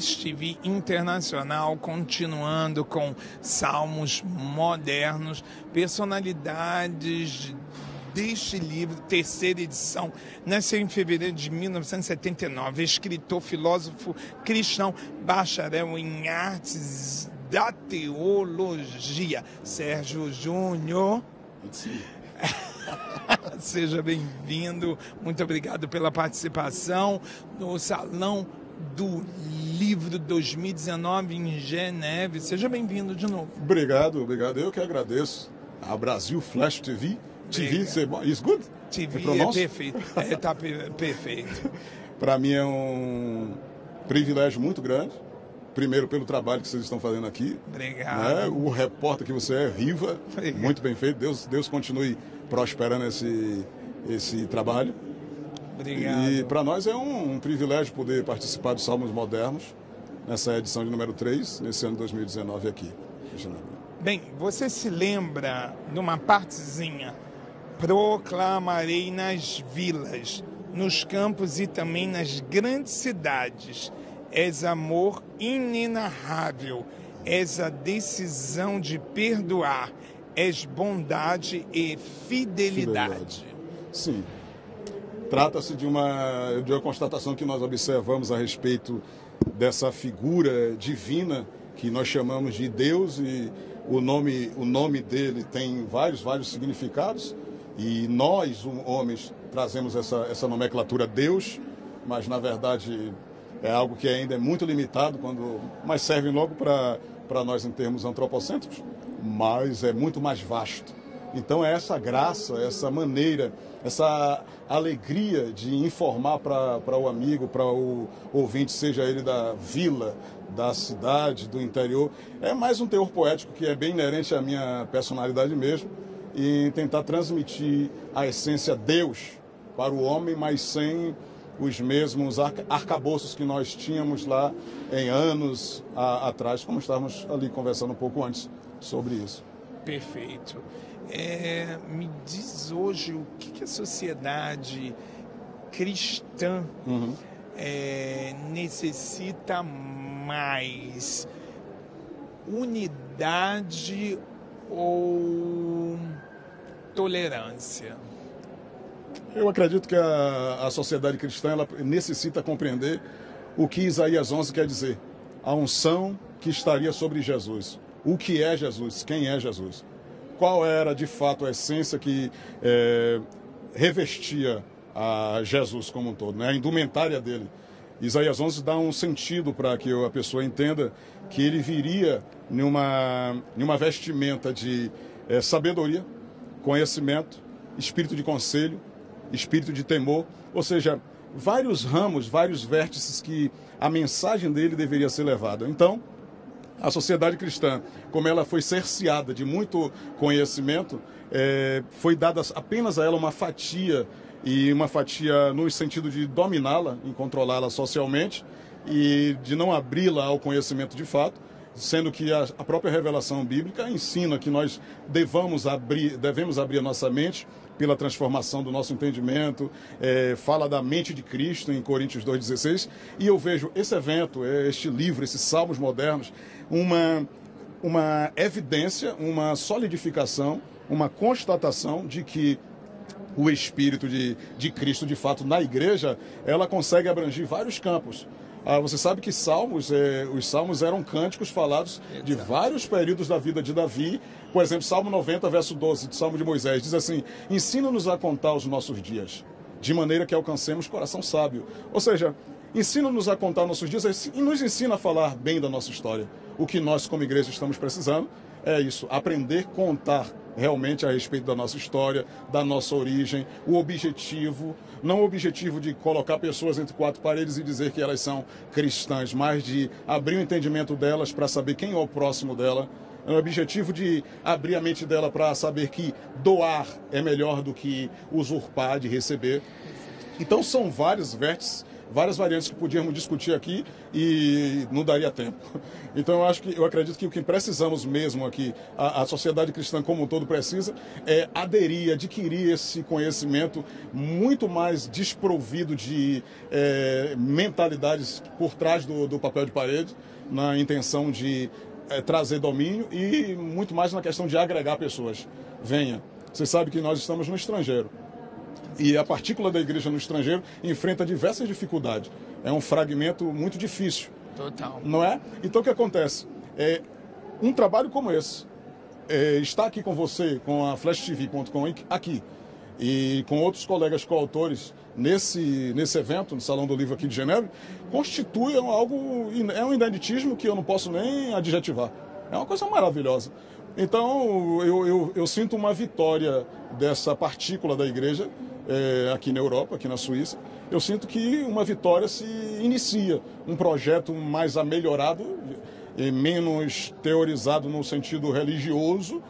Flash TV Internacional, continuando com salmos modernos, personalidades deste livro, terceira edição, nasceu em fevereiro de 1979, escritor, filósofo cristão, bacharel em artes da teologia. Sérgio Júnior. Sim. Seja bem-vindo, muito obrigado pela participação no Salão do Livro 2019 em Genebra. Seja bem-vindo de novo. Obrigado, obrigado. Eu que agradeço a Brasil Flash TV. TV, isso good? TV é perfeito. Está perfeito. Para mim é um privilégio muito grande. Primeiro, pelo trabalho que vocês estão fazendo aqui. Obrigado. Né? O repórter que você é, Riva, obrigado. Muito bem feito. Deus continue prosperando esse trabalho. Obrigado. E para nós é um privilégio poder participar dos Salmos Modernos, nessa edição de número 3, nesse ano de 2019 aqui. Bem, você se lembra de uma partezinha? Proclamarei nas vilas, nos campos e também nas grandes cidades. És amor inenarrável, és a decisão de perdoar, és bondade e fidelidade. Sim. Trata-se de uma constatação que nós observamos a respeito dessa figura divina que nós chamamos de Deus, e o nome dele tem vários significados, e nós, homens, trazemos essa nomenclatura Deus, mas na verdade é algo que ainda é muito limitado, mas serve logo para nós em termos antropocêntricos, mas é muito mais vasto. Então é essa graça, essa maneira, essa alegria de informar para o amigo, para o ouvinte, seja ele da vila, da cidade, do interior. É mais um teor poético que é bem inerente à minha personalidade mesmo, e tentar transmitir a essência Deus para o homem, mas sem os mesmos arcabouços que nós tínhamos lá em anos atrás, como estávamos ali conversando um pouco antes sobre isso. Perfeito. Me diz hoje o que a sociedade cristã necessita mais? Unidade ou tolerância? Eu acredito que a sociedade cristã ela necessita compreender o que Isaías 11 quer dizer. A unção que estaria sobre Jesus. O que é Jesus? Quem é Jesus? Qual era, de fato, a essência que revestia a Jesus como um todo, né? A indumentária dele. Isaías 11 dá um sentido para que a pessoa entenda que ele viria numa vestimenta de sabedoria, conhecimento, espírito de conselho, espírito de temor, ou seja, vários ramos, vários vértices que a mensagem dele deveria ser levada. Então, a sociedade cristã, como ela foi cerceada de muito conhecimento, foi dada apenas a ela uma fatia, e uma fatia no sentido de dominá-la, em controlá-la socialmente, e de não abri-la ao conhecimento de fato, sendo que a própria revelação bíblica ensina que nós devemos abrir a nossa mente pela transformação do nosso entendimento, fala da mente de Cristo em Coríntios 2,16, e eu vejo esse evento, este livro, esses Salmos Modernos, uma evidência, uma solidificação, uma constatação de que o Espírito de Cristo, de fato, na igreja, ela consegue abranger vários campos. Você sabe que os salmos eram cânticos falados de vários períodos da vida de Davi. Por exemplo, Salmo 90, verso 12, do Salmo de Moisés, diz assim: ensina-nos a contar os nossos dias, de maneira que alcancemos coração sábio. Ou seja, ensina-nos a contar nossos dias e nos ensina a falar bem da nossa história. O que nós, como igreja, estamos precisando é isso, aprender a contar realmente a respeito da nossa história, da nossa origem, o objetivo, não o objetivo de colocar pessoas entre quatro paredes e dizer que elas são cristãs, mas de abrir o entendimento delas para saber quem é o próximo dela, o objetivo de abrir a mente dela para saber que doar é melhor do que usurpar, de receber. Então são vários vértices várias variantes que podíamos discutir aqui e não daria tempo. Então eu acredito que o que precisamos mesmo aqui, a sociedade cristã como um todo precisa, é aderir, adquirir esse conhecimento muito mais desprovido de mentalidades por trás do papel de parede, na intenção de trazer domínio e muito mais na questão de agregar pessoas. Venha, você sabe que nós estamos no estrangeiro. E a partícula da igreja no estrangeiro enfrenta diversas dificuldades. É um fragmento muito difícil. Total. Não é? Então o que acontece? Um trabalho como esse, está aqui com você, com a FlashTV.com aqui, e com outros colegas coautores nesse evento, no Salão do Livro aqui de Genebra, constitui algo, é um ineditismo que eu não posso nem adjetivar. É uma coisa maravilhosa. Então eu sinto uma vitória dessa partícula da igreja, aqui na Europa, aqui na Suíça. Eu sinto que uma vitória se inicia, um projeto mais amelhorado, menos teorizado no sentido religioso,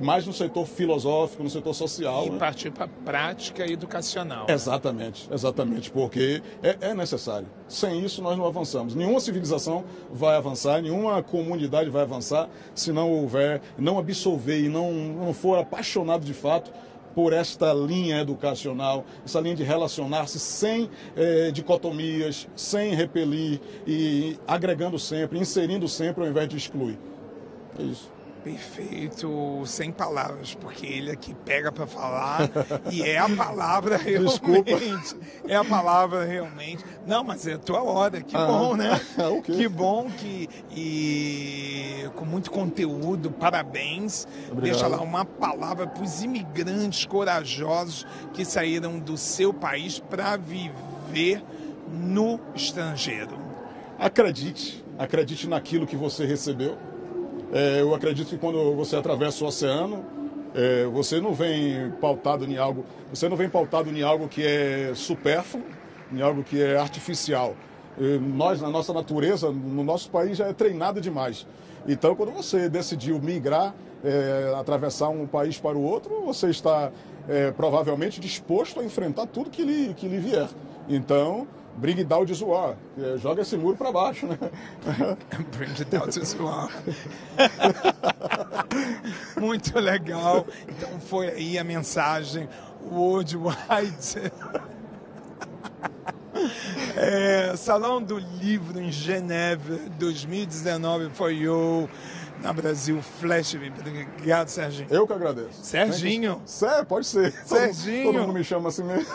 mais no setor filosófico, no setor social. E partir para a prática educacional. Exatamente, exatamente, porque é necessário. Sem isso nós não avançamos. Nenhuma civilização vai avançar, nenhuma comunidade vai avançar se não houver, não absorver e não for apaixonado de fato por esta linha educacional, essa linha de relacionar-se sem dicotomias, sem repelir e agregando sempre, inserindo sempre ao invés de excluir. É isso. Perfeito, sem palavras, porque ele aqui pega para falar e é a palavra realmente. Desculpa. É a palavra realmente. Não, mas é a tua hora, que bom, né? Okay. Que bom e com muito conteúdo, parabéns. Obrigado. Deixa lá uma palavra para os imigrantes corajosos que saíram do seu país para viver no estrangeiro. Acredite, acredite naquilo que você recebeu. Eu acredito que quando você atravessa o oceano, você não vem pautado em algo, você não vem pautado em algo que é supérfluo, em algo que é artificial. Nós, na nossa natureza, no nosso país, já é treinado demais. Então, quando você decidiu migrar, atravessar um país para o outro, você está provavelmente disposto a enfrentar tudo que lhe vier. Então, bring it down to zoar. Joga esse muro para baixo, né? Bring it down to zoar. Muito legal. Então foi aí a mensagem worldwide. Salão do Livro em Genebra 2019 foi eu. Na Brasil Flash TV. Obrigado, Serginho. Eu que agradeço. Serginho? Pode ser. Serginho. Todo mundo me chama assim mesmo.